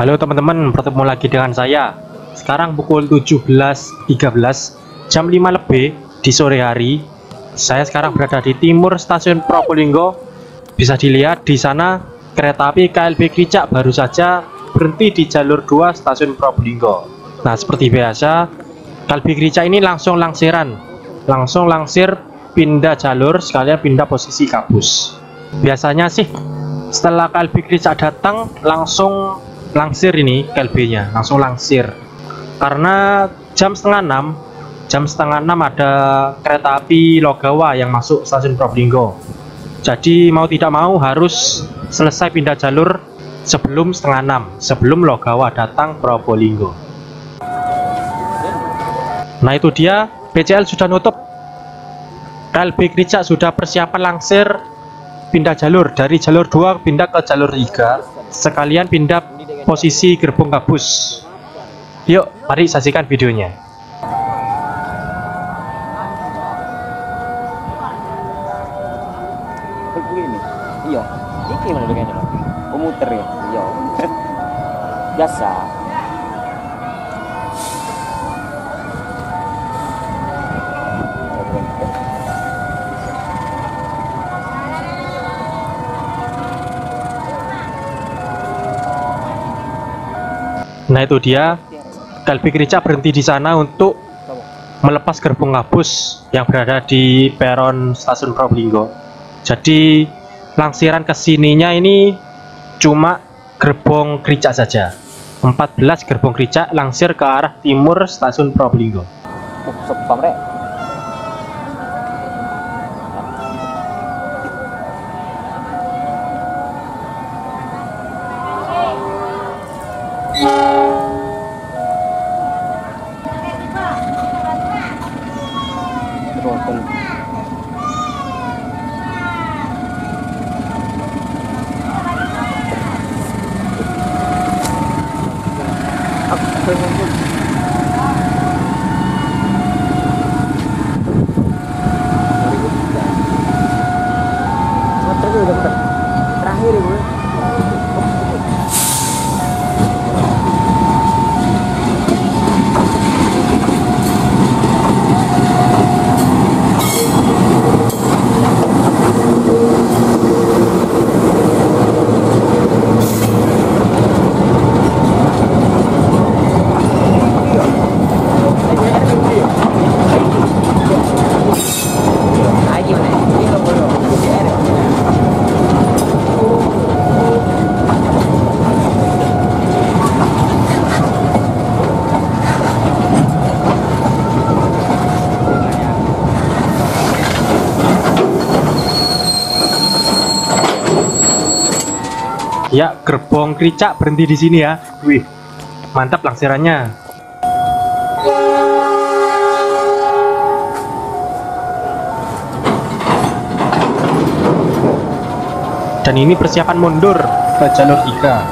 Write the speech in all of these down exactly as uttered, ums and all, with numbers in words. Halo teman-teman, bertemu lagi dengan saya. Sekarang pukul tujuh belas tiga belas jam lima lebih di sore hari. Saya sekarang berada di timur stasiun Probolinggo. Bisa dilihat di sana kereta api K L B Kricak baru saja berhenti di jalur dua stasiun Probolinggo. Nah, seperti biasa K L B Kricak ini langsung langsiran, langsung langsir pindah jalur sekalian pindah posisi kabus. Biasanya sih setelah K L B Kricak datang langsung langsir ini K L B nya langsung langsir, karena jam setengah enam jam setengah enam ada kereta api Logawa yang masuk stasiun Probolinggo. Jadi mau tidak mau harus selesai pindah jalur sebelum setengah enam, sebelum Logawa datang Probolinggo. Nah itu dia, B C L sudah nutup, K L B Kricak sudah persiapan langsir pindah jalur dari jalur dua pindah ke jalur tiga sekalian pindah posisi gerbong kabus. Yuk, mari saksikan videonya. Iya, ini mana begini? Komuter ya? Iya. Biasa. Nah itu dia, K L B Kricak berhenti di sana untuk melepas gerbong kabus yang berada di peron stasiun Probolinggo. Jadi langsiran kesininya ini cuma gerbong Kricak saja, empat belas gerbong Kricak langsir ke arah timur stasiun Probolinggo. Terakhir ibu. Ya, gerbong Kricak berhenti di sini ya. Wih, mantap langsirannya. Dan ini persiapan mundur ke jalur tiga.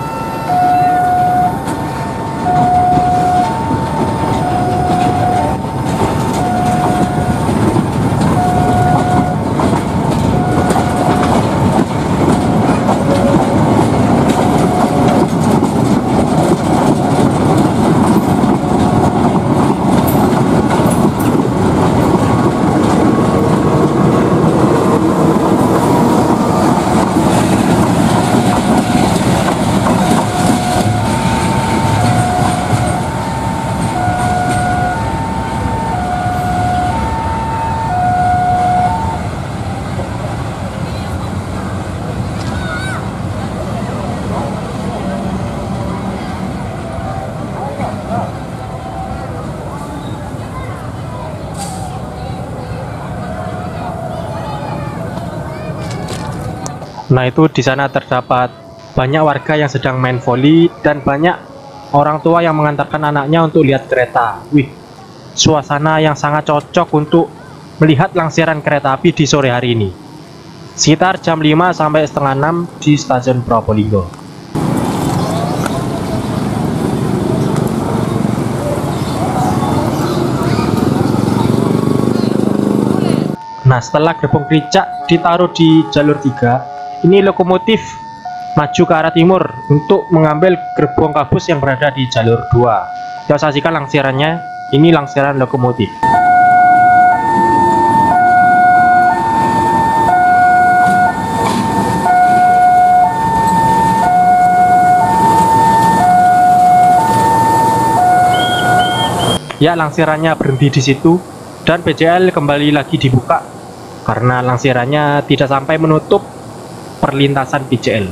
Nah itu di sana terdapat banyak warga yang sedang main voli dan banyak orang tua yang mengantarkan anaknya untuk lihat kereta. Wih, suasana yang sangat cocok untuk melihat langsiran kereta api di sore hari ini. Sekitar jam lima sampai setengah enam di stasiun Probolinggo. Nah setelah gerbong Kricak ditaruh di jalur tiga, ini lokomotif maju ke arah timur untuk mengambil gerbong kabus yang berada di jalur dua. Kita saksikan langsirannya, ini langsiran lokomotif. Ya, langsirannya berhenti di situ dan P J L kembali lagi dibuka karena langsirannya tidak sampai menutup perlintasan P J L.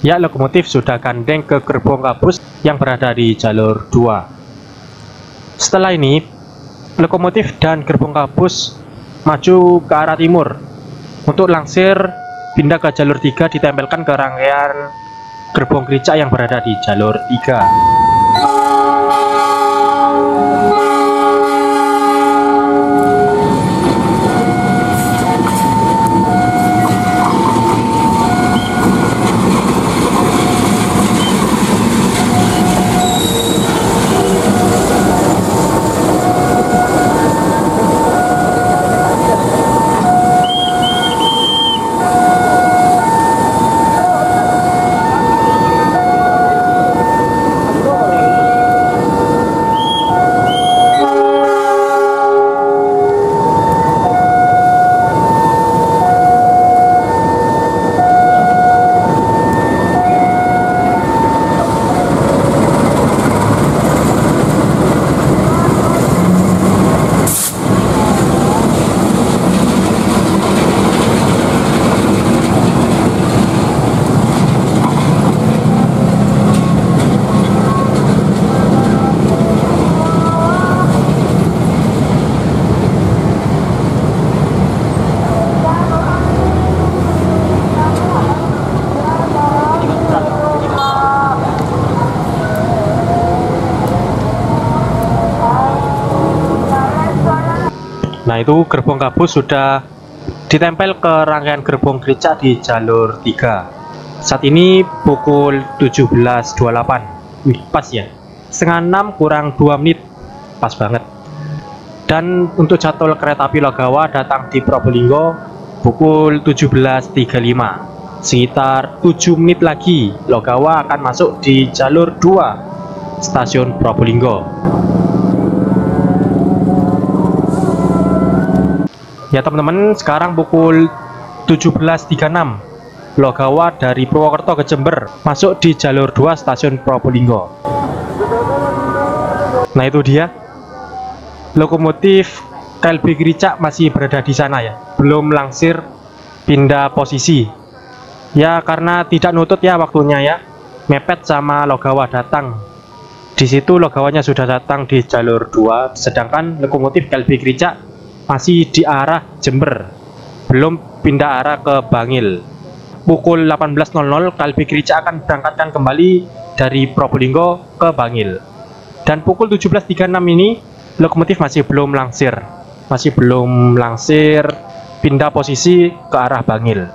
Ya, lokomotif sudah gandeng ke gerbong kabus yang berada di jalur dua. Setelah ini, lokomotif dan gerbong kabus maju ke arah timur. Untuk langsir pindah ke jalur tiga ditempelkan ke rangkaian gerbong kricak yang berada di jalur tiga. Nah, itu gerbong kabus sudah ditempel ke rangkaian gerbong kricak di jalur tiga. Saat ini pukul tujuh belas lewat dua puluh delapan. Wih, pas ya. Setengah enam kurang dua menit. Pas banget. Dan untuk jadwal kereta api Logawa datang di Probolinggo pukul tujuh belas lewat tiga puluh lima. Sekitar tujuh menit lagi Logawa akan masuk di jalur dua stasiun Probolinggo. Ya teman-teman, sekarang pukul tujuh belas lewat tiga puluh enam Logawa dari Purwokerto ke Jember masuk di jalur dua stasiun Probolinggo. Nah, itu dia lokomotif K L B Kricak masih berada di sana ya, belum langsir pindah posisi ya karena tidak nutut ya waktunya ya, mepet sama Logawa datang. Di situ Logawanya sudah datang di jalur dua, sedangkan lokomotif K L B Kricak masih di arah Jember, belum pindah arah ke Bangil. Pukul delapan belas nol nol K L B Kricak akan berangkatkan kembali dari Probolinggo ke Bangil. Dan pukul tujuh belas lewat tiga puluh enam ini lokomotif masih belum langsir, masih belum langsir pindah posisi ke arah Bangil.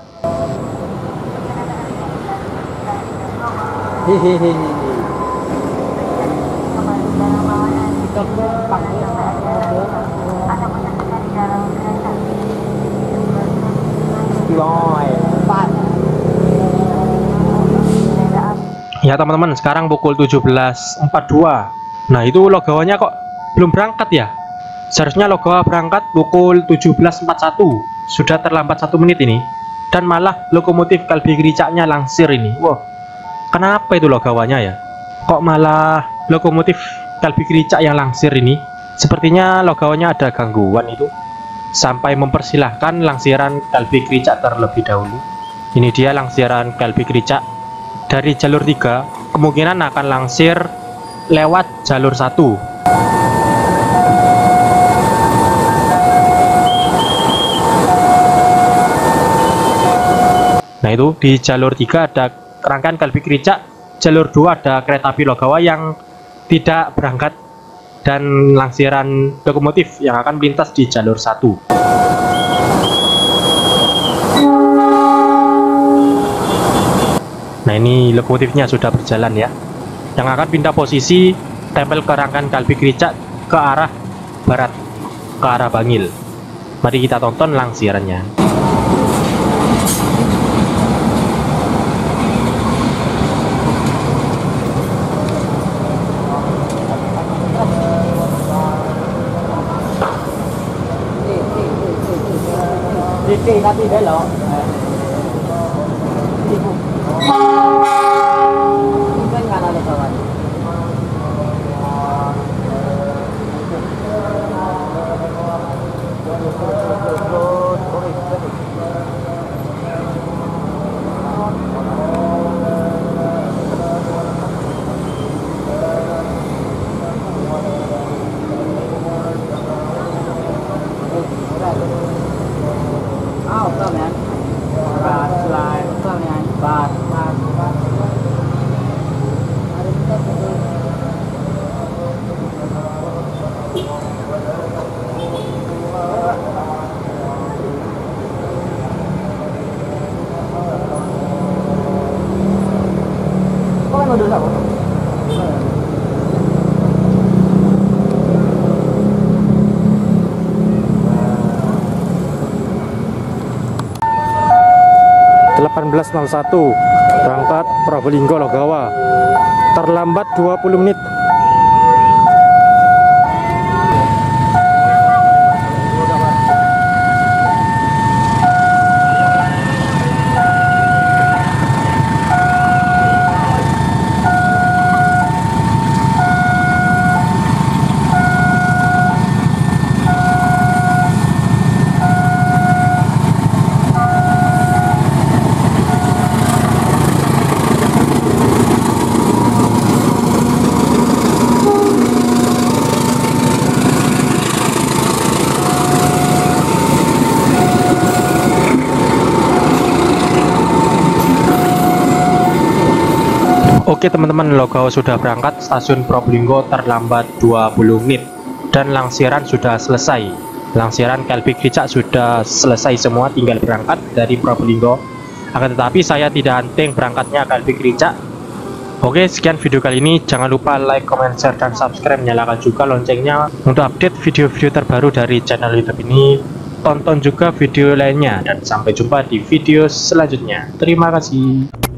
Ya teman-teman, sekarang pukul tujuh belas lewat empat puluh dua. Nah, itu Logawanya kok belum berangkat ya. Seharusnya Logawa berangkat pukul tujuh belas lewat empat puluh satu. Sudah terlambat satu menit ini. Dan malah lokomotif K L B Kricaknya langsir ini. Wow, kenapa itu Logawanya ya? Kok malah lokomotif K L B Kricak yang langsir ini? Sepertinya Logawanya ada gangguan itu, sampai mempersilahkan langsiran K L B Kricak terlebih dahulu. Ini dia langsiran K L B Kricak dari jalur tiga, kemungkinan akan langsir lewat jalur satu. Nah itu di jalur tiga ada rangkaian K L B Kricak, jalur dua ada kereta api Logawa yang tidak berangkat dan langsiran lokomotif yang akan melintas di jalur satu. Nah ini lokomotifnya sudah berjalan ya, yang akan pindah posisi tempel ke rangkaian K L B Kricak ke arah barat, ke arah Bangil. Mari kita tonton langsirannya. delapan belas nol satu berangkat Probolinggo Logawa, terlambat dua puluh menit. Oke teman-teman, Logawa sudah berangkat, stasiun Probolinggo terlambat dua puluh menit dan langsiran sudah selesai. Langsiran K L B Kricak sudah selesai semua, tinggal berangkat dari Probolinggo. Akan tetapi saya tidak anting berangkatnya K L B Kricak. Oke, sekian video kali ini. Jangan lupa like, comment, share, dan subscribe. Nyalakan juga loncengnya untuk update video-video terbaru dari channel YouTube ini. Tonton juga video lainnya dan sampai jumpa di video selanjutnya. Terima kasih.